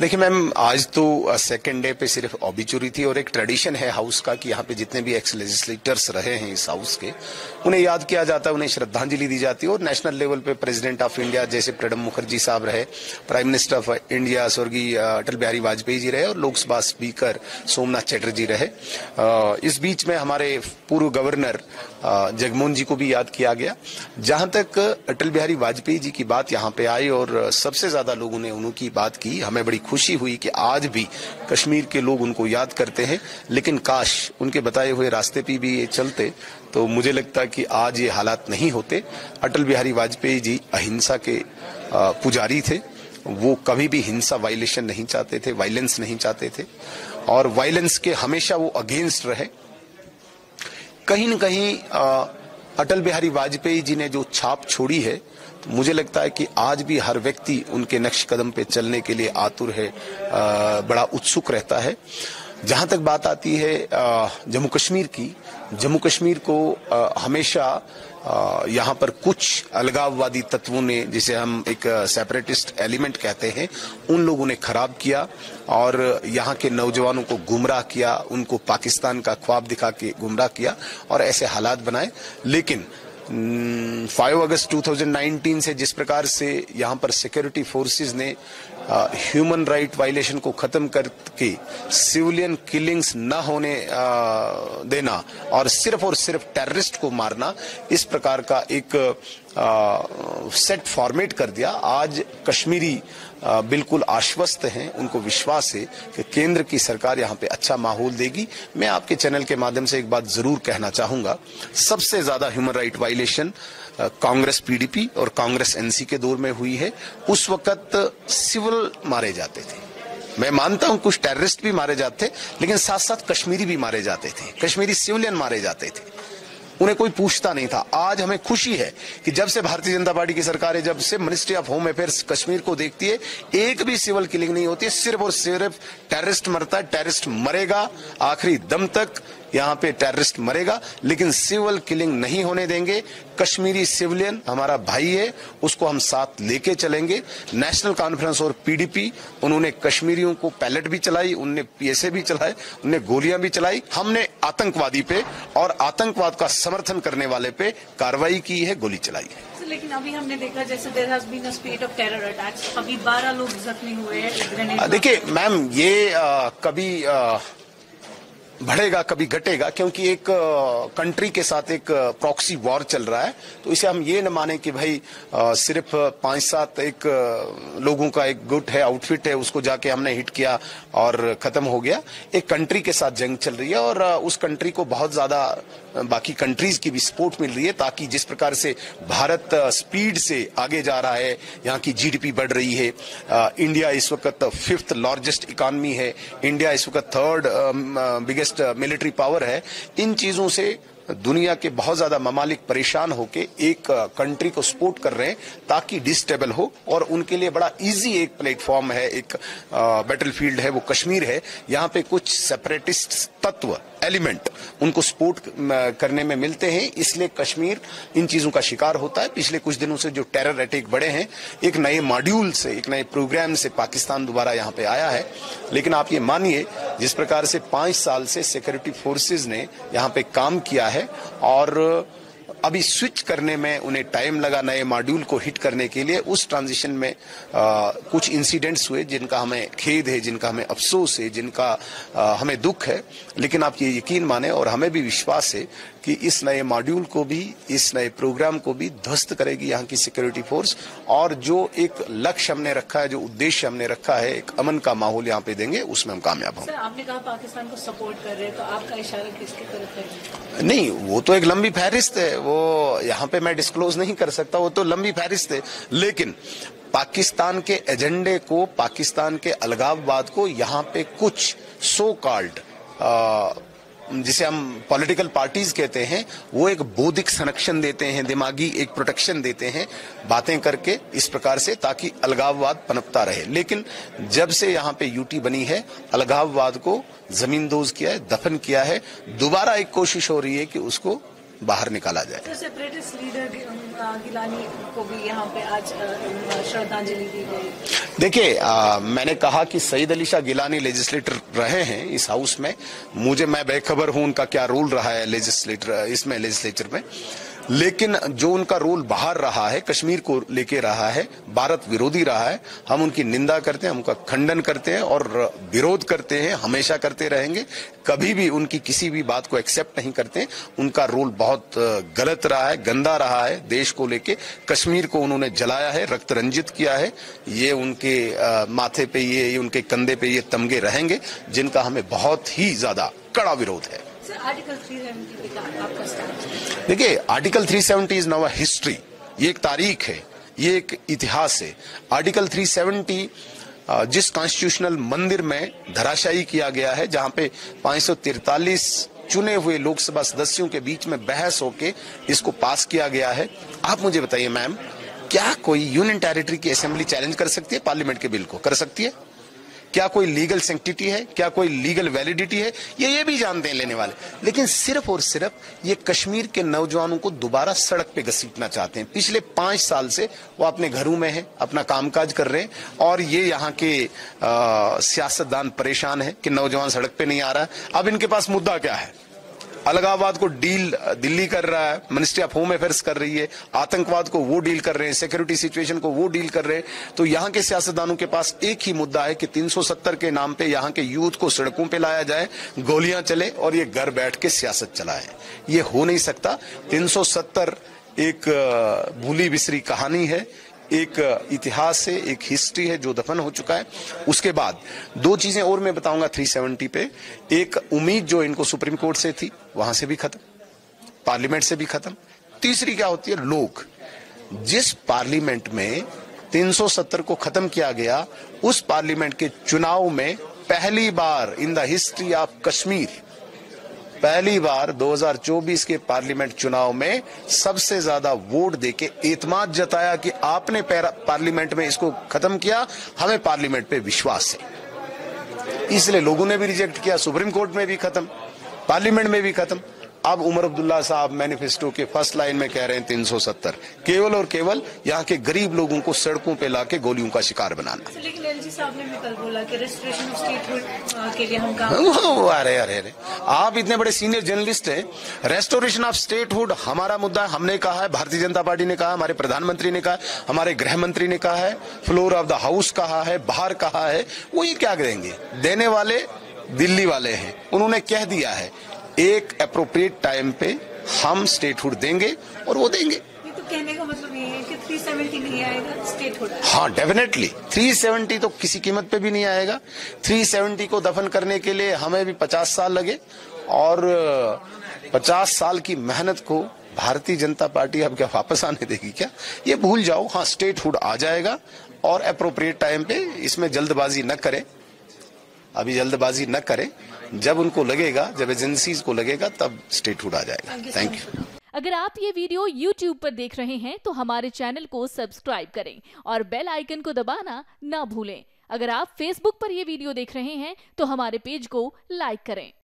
देखिए मैम, आज तो सेकंड डे पे सिर्फ ऑबिचुरी थी और एक ट्रेडिशन है हाउस का कि यहाँ पे जितने भी एक्स लेजिस्लेटर्स रहे हैं इस हाउस के उन्हें याद किया जाता है, उन्हें श्रद्धांजलि दी जाती है और नेशनल लेवल पे प्रेसिडेंट ऑफ इंडिया जैसे प्रणब मुखर्जी साहब रहे, प्राइम मिनिस्टर ऑफ इंडिया स्वर्गीय अटल बिहारी वाजपेयी जी रहे और लोकसभा स्पीकर सोमनाथ चटर्जी रहे। इस बीच में हमारे पूर्व गवर्नर जगमोहन जी को भी याद किया गया। जहां तक अटल बिहारी वाजपेयी जी की बात यहाँ पे आई और सबसे ज्यादा लोगों ने उनकी बात की, हमें बड़ी खुशी हुई कि आज भी कश्मीर के लोग उनको याद करते हैं, लेकिन काश उनके बताए हुए रास्ते पे भी ये चलते तो मुझे लगता कि आज ये हालात नहीं होते। अटल बिहारी वाजपेयी जी अहिंसा के पुजारी थे, वो कभी भी हिंसा वायलेशन नहीं चाहते थे, वायलेंस नहीं चाहते थे और वायलेंस के हमेशा वो अगेंस्ट रहे। कहीं न कहीं अटल बिहारी वाजपेयी जी ने जो छाप छोड़ी है तो मुझे लगता है कि आज भी हर व्यक्ति उनके नक्श कदम पे चलने के लिए आतुर है, बड़ा उत्सुक रहता है। जहां तक बात आती है जम्मू कश्मीर की, जम्मू कश्मीर को हमेशा यहाँ पर कुछ अलगाववादी तत्वों ने, जिसे हम एक सेपरेटिस्ट एलिमेंट कहते हैं, उन लोगों ने खराब किया और यहाँ के नौजवानों को गुमराह किया, उनको पाकिस्तान का ख्वाब दिखा के गुमराह किया और ऐसे हालात बनाए। लेकिन 5 अगस्त 2019 से जिस प्रकार से यहाँ पर सिक्योरिटी फोर्सेस ने ह्यूमन राइट वायलेशन को खत्म करके सिविलियन किलिंग्स न होने देना और सिर्फ टेररिस्ट को मारना, इस प्रकार का एक सेट फॉर्मेट कर दिया। आज कश्मीरी बिल्कुल आश्वस्त हैं, उनको विश्वास है कि केंद्र की सरकार यहाँ पे अच्छा माहौल देगी। मैं आपके चैनल के माध्यम से एक बात जरूर कहना चाहूंगा, सबसे ज्यादा human right violation Congress PDP और कांग्रेस एनसी के दौर में हुई है। उस वक्त सिविल मारे जाते थे, मैं मानता हूं कुछ टेररिस्ट भी मारे जाते थे, लेकिन साथ साथ कश्मीरी भी मारे जाते थे, कश्मीरी सिविलियन मारे जाते थे, उन्हें कोई पूछता नहीं था। आज हमें खुशी है कि जब से भारतीय जनता पार्टी की सरकार है, जब से ministry of home affairs Kashmir को देखती है, एक भी सिविल किलिंग नहीं होती है, सिर्फ और सिर्फ टेररिस्ट मरता है, टेररिस्ट मरेगा आखिरी दम तक, यहाँ पे टेररिस्ट मरेगा, लेकिन सिविल किलिंग नहीं होने देंगे। कश्मीरी सिविलियन हमारा भाई है, उसको हम साथ लेके चलेंगे। नेशनल कॉन्फ्रेंस और पीडीपी, उन्होंने कश्मीरियों को पैलेट भी चलाई, उनने पीएसए भी चलाए, उनने गोलियां भी चलाई। हमने आतंकवादी पे और आतंकवाद का समर्थन करने वाले पे कार्रवाई की है, गोली चलाई है। लेकिन अभी हमने देखा जैसे there has been a speed of terror attacks, अभी 12 लोग जख्मी हुए हैं। देखिये मैम, ये कभी बढ़ेगा कभी घटेगा, क्योंकि एक कंट्री के साथ एक प्रॉक्सी वॉर चल रहा है, तो इसे हम ये न माने कि भाई सिर्फ 5-7 एक लोगों का एक गुट है, आउटफिट है, उसको जाके हमने हिट किया और खत्म हो गया। एक कंट्री के साथ जंग चल रही है और उस कंट्री को बहुत ज्यादा बाकी कंट्रीज की भी सपोर्ट मिल रही है, ताकि जिस प्रकार से भारत स्पीड से आगे जा रहा है, यहाँ की जीडीपी बढ़ रही है, इंडिया इस वक्त 5th लार्जेस्ट इकॉनमी है, इंडिया इस वक्त 3rd बिगेस्ट मिलिट्री पावर है, इन चीजों से दुनिया के बहुत ज्यादा ममालिक परेशान होके एक कंट्री को सपोर्ट कर रहे हैं ताकि डिस्टेबल हो, और उनके लिए बड़ा इजी एक प्लेटफॉर्म है, एक बैटलफील्ड है, वो कश्मीर है। यहाँ पे कुछ सेपरेटिस्ट तत्व एलिमेंट उनको सपोर्ट करने में मिलते हैं, इसलिए कश्मीर इन चीजों का शिकार होता है। पिछले कुछ दिनों से जो टेरर अटैक बढ़े हैं, एक नए मॉड्यूल से, एक नए प्रोग्राम से पाकिस्तान दोबारा यहाँ पे आया है, लेकिन आप ये मानिए जिस प्रकार से 5 साल से सिक्योरिटी फोर्सेज ने यहाँ पे काम किया है और अभी स्विच करने में उन्हें टाइम लगा नए मॉड्यूल को हिट करने के लिए, उस ट्रांजिशन में कुछ इंसिडेंट्स हुए जिनका हमें खेद है, जिनका हमें अफसोस है, जिनका हमें दुख है। लेकिन आप ये यकीन माने और हमें भी विश्वास है कि इस नए मॉड्यूल को भी, इस नए प्रोग्राम को भी ध्वस्त करेगी यहाँ की सिक्योरिटी फोर्स, और जो एक लक्ष्य हमने रखा है, जो उद्देश्य हमने रखा है, एक अमन का माहौल यहाँ पे देंगे, उसमें हम कामयाब होंगे। आपने कहा पाकिस्तान को सपोर्ट कर रहे हैं, तो आपका इशारा किसकी तरफ है? नहीं, वो तो एक लंबी फहरिस्त है, वो यहाँ पे मैं डिस्क्लोज नहीं कर सकता, वो तो लंबी फहरिस्त है। लेकिन पाकिस्तान के एजेंडे को, पाकिस्तान के अलगाववाद को यहाँ पे कुछ सो कॉल्ड, जिसे हम पॉलिटिकल पार्टीज कहते हैं, वो एक बौद्धिक संरक्षण देते हैं, दिमागी एक प्रोटेक्शन देते हैं बातें करके इस प्रकार से, ताकि अलगाववाद पनपता रहे। लेकिन जब से यहाँ पे यूटी बनी है, अलगाववाद को जमींदोज किया है, दफन किया है, दोबारा एक कोशिश हो रही है कि उसको बाहर निकाला जाए। तो सेपरेटिस्ट लीडर गिलानी को भी यहाँ पे आज श्रद्धांजलि दी गई। देखिए, मैंने कहा कि सैयद अली शाह गिलानी लेजिस्लेटर रहे हैं इस हाउस में, मैं बेखबर हूँ उनका क्या रोल रहा है लेजिस्लेटर इसमें, लेजिस्लेचर में। लेकिन जो उनका रोल बाहर रहा है, कश्मीर को लेके रहा है, भारत विरोधी रहा है, हम उनकी निंदा करते हैं, हम उनका खंडन करते हैं और विरोध करते हैं, हमेशा करते रहेंगे, कभी भी उनकी किसी भी बात को एक्सेप्ट नहीं करते। उनका रोल बहुत गलत रहा है, गंदा रहा है। देश को लेके कश्मीर को उन्होंने जलाया है, रक्त रंजित किया है। ये उनके माथे पे, ये उनके कंधे पे ये तमगे रहेंगे जिनका हमें बहुत ही ज्यादा कड़ा विरोध है। आर्टिकल 370 का आपका स्टैंड? देखिए, article 370 is now a history. ये एक तारीख है, ये एक इतिहास है। आर्टिकल 370 जिस कॉन्स्टिट्यूशनल मंदिर में धराशायी किया गया है, जहां पे 543 चुने हुए लोकसभा सदस्यों के बीच में बहस होके इसको पास किया गया है। आप मुझे बताइए मैम, क्या कोई यूनियन टेरिटरी की असेंबली चैलेंज कर सकती है पार्लियामेंट के बिल को? कर सकती है? क्या कोई लीगल सैंक्टिटी है? क्या कोई लीगल वैलिडिटी है? ये भी जानते हैं लेने वाले। लेकिन सिर्फ और सिर्फ ये कश्मीर के नौजवानों को दोबारा सड़क पे घसीटना चाहते हैं। पिछले 5 साल से वो अपने घरों में हैं, अपना कामकाज कर रहे हैं और ये यहाँ के सियासतदान परेशान हैं कि नौजवान सड़क पे नहीं आ रहा है। अब इनके पास मुद्दा क्या है? अलगाववाद को डील दिल्ली कर रहा है, मिनिस्ट्री ऑफ होम अफेयर्स कर रही है, आतंकवाद को वो डील कर रहे हैं, सिक्योरिटी सिचुएशन को वो डील कर रहे हैं। तो यहाँ के सियासतदानों के पास एक ही मुद्दा है कि 370 के नाम पे यहाँ के यूथ को सड़कों पे लाया जाए, गोलियां चले और ये घर बैठ के सियासत चलाए। ये हो नहीं सकता। 370 एक भूली बिसरी कहानी है, एक इतिहास है, एक हिस्ट्री है जो दफन हो चुका है। उसके बाद 2 चीजें और मैं बताऊंगा 370 पे। एक उम्मीद जो इनको सुप्रीम कोर्ट से थी, वहां से भी खत्म, पार्लियामेंट से भी खत्म। तीसरी क्या होती है? लोग, जिस पार्लियामेंट में 370 को खत्म किया गया, उस पार्लियामेंट के चुनाव में पहली बार in the history of Kashmir, पहली बार 2024 के पार्लियामेंट चुनाव में सबसे ज्यादा वोट देके एतमाद जताया कि आपने पार्लियामेंट में इसको खत्म किया, हमें पार्लियामेंट पे विश्वास है। इसलिए लोगों ने भी रिजेक्ट किया, सुप्रीम कोर्ट में भी खत्म, पार्लियामेंट में भी खत्म। अब उमर अब्दुल्ला साहब मैनिफेस्टो के फर्स्ट लाइन में कह रहे हैं 370 केवल और केवल यहाँ के गरीब लोगों को सड़कों पे लाके गोलियों का शिकार बनाना। लेकिन एलजी साहब ने भी कल बोला कि रेस्ट्रिक्शन ऑफ स्टेटहुड के लिए हम काम। अरे आप इतने बड़े सीनियर जर्नलिस्ट हैं। रेस्टोरेशन ऑफ स्टेटहुड हमारा मुद्दा, हमने कहा है, भारतीय जनता पार्टी ने कहा, हमारे प्रधानमंत्री ने कहा, हमारे गृह मंत्री ने कहा है, फ्लोर ऑफ द हाउस कहा है, बाहर कहा है। वो ये क्या देंगे? देने वाले दिल्ली वाले हैं, उन्होंने कह दिया है एक एप्रोप्रिएट टाइम पे हम स्टेटहुड देंगे और वो देंगे। ये तो कहने का मतलब ये है कि 370 नहीं आएगा स्टेटहुड। हाँ, डेफिनेटली 370 तो किसी कीमत पे भी नहीं आएगा। 370 को दफन करने के लिए हमें भी 50 साल लगे और 50 साल की मेहनत को भारतीय जनता पार्टी अब क्या वापस आने देगी? क्या ये भूल जाओ। हाँ, स्टेटहुड आ जाएगा और एप्रोप्रिएट टाइम पे इसमें जल्दबाजी न करें, अभी जल्दबाजी न करें। जब उनको लगेगा, जब एजेंसीज को लगेगा, तब स्टेटहुड आ जाएगा। Thank you. अगर आप ये वीडियो YouTube पर देख रहे हैं तो हमारे चैनल को सब्सक्राइब करें और बेल आइकन को दबाना ना भूलें। अगर आप Facebook पर ये वीडियो देख रहे हैं तो हमारे पेज को लाइक करें।